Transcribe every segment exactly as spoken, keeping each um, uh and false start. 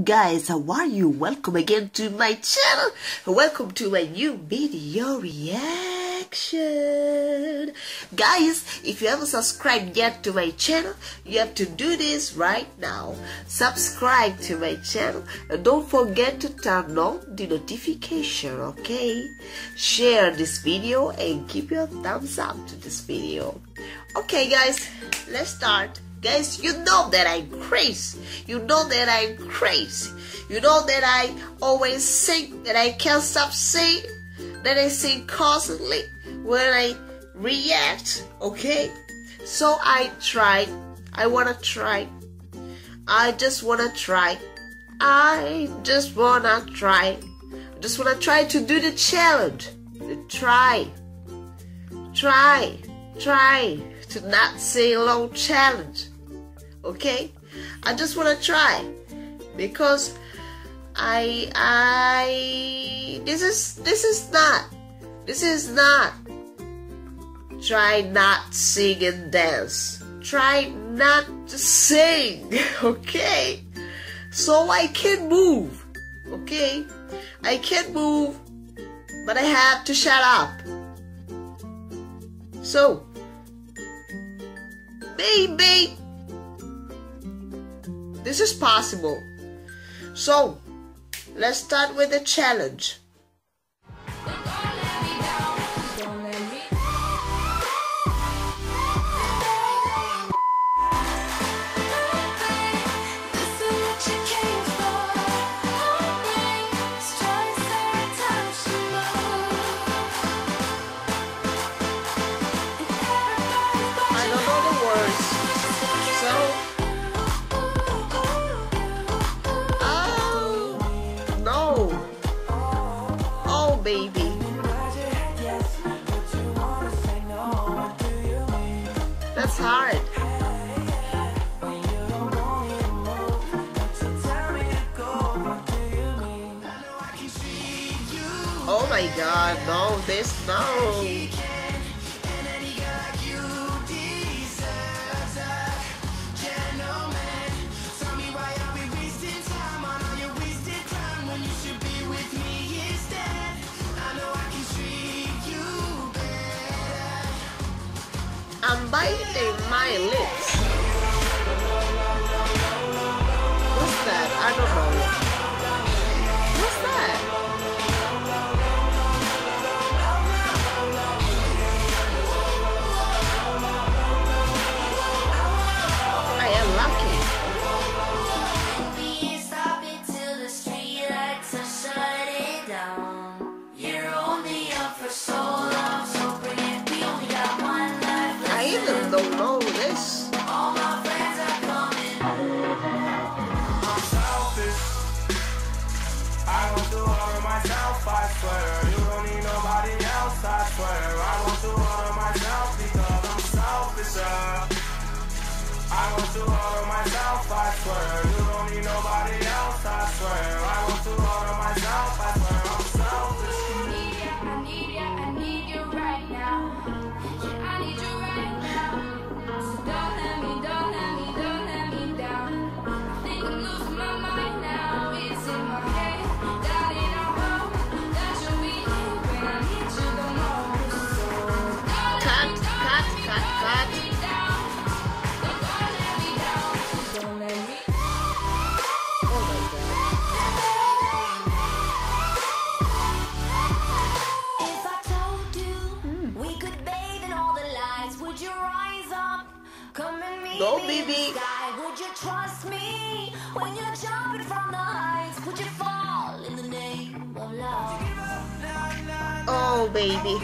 up, guys? How are you? Welcome again to my channel. Welcome to my new video reaction. Guys, if you haven't subscribed yet to my channel, you have to do this right now. Subscribe to my channel and don't forget to turn on the notification, okay? Share this video and give your thumbs up to this video. Okay, guys, let's start. Guys, you know that I'm crazy. You know that I'm crazy. You know that I always sing, that I can't stop singing, that I sing constantly when I react, okay? So I try. I wanna try. I just wanna try. I just wanna try. I just wanna try to do the challenge. Try. Try. Try to not sing along challenge. Okay, I just want to try because I I this is this is not this is not try not sing and dance. Try not to sing. Okay, so I can move. Okay, I can move, but I have to shut up. So maybe this is possible. So let's start with the challenge. Baby, that's hard. Oh my God, no, this, no. I'm biting my lips. What's that? I don't know. What's that? I am lucky. You're only up for so long, so bring it. We only got one. I even don't know this. All my friends are coming. I'm selfish. I want to honor myself, I swear. You don't need nobody else, I swear. I want to honor myself because I'm selfish. I want to honor myself, I swear. You don't need nobody else, I swear. I want to honor myself, I swear. I'm selfish. I need you, I need you, I need you right now. Go, baby. Would you trust me when you're jumping from the heights? Would you fall in the name of love? Oh, baby.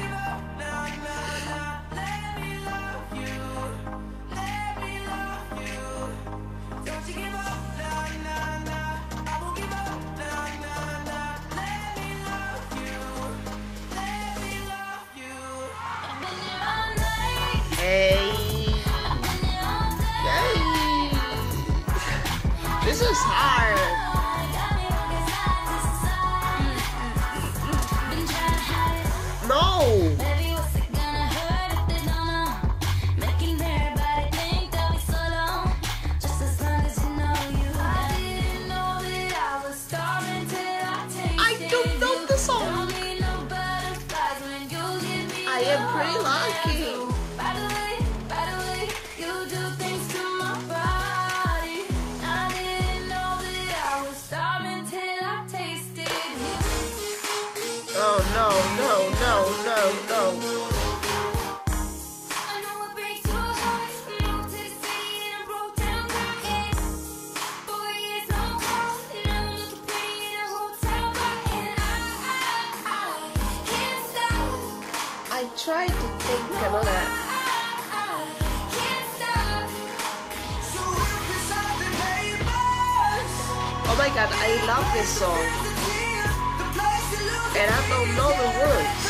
This is hard. No. pretty low-key. Oh no, no, no, no, no. I know it breaks your heart, moved to the city and I broke down crying. Four years on call, and I'm looking pretty in a hotel bar, and I, I, I can't stop. I tried to take them on that. I, I can't stop. So if it's something, baby. Oh my God, I love this song. And I don't know the words.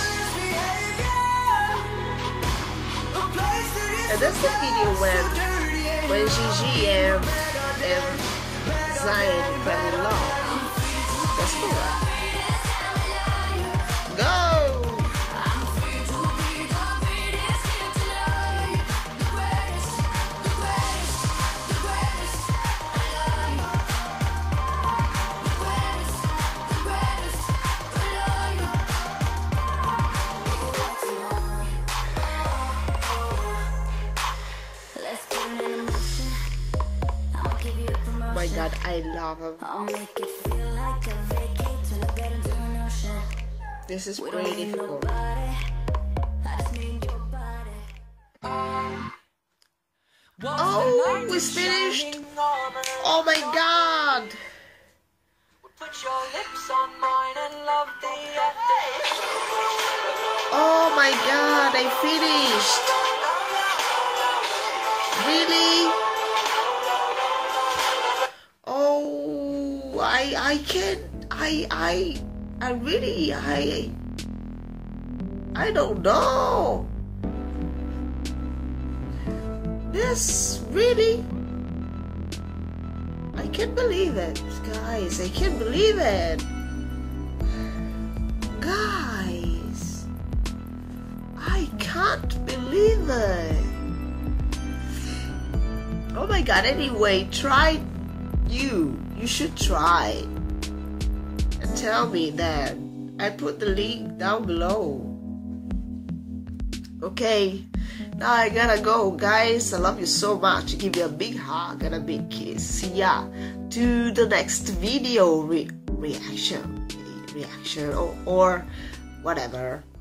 And that's the video when when Gigi and, and Zion fell in love. That's cool. Go! Oh my God, I love him. This is pretty difficult. Oh, we finished! Oh my God! Oh my God, I finished! Really? I I can't I I I really I I don't know. This really I can't believe it, guys. I can't believe it, guys. I can't believe it. Oh my God. Anyway, try you. You should try and tell me that. I put the link down below. Okay, now I gotta go, guys. I love you so much. Give you a big hug and a big kiss. Yeah, to the next video re reaction, reaction or, or whatever.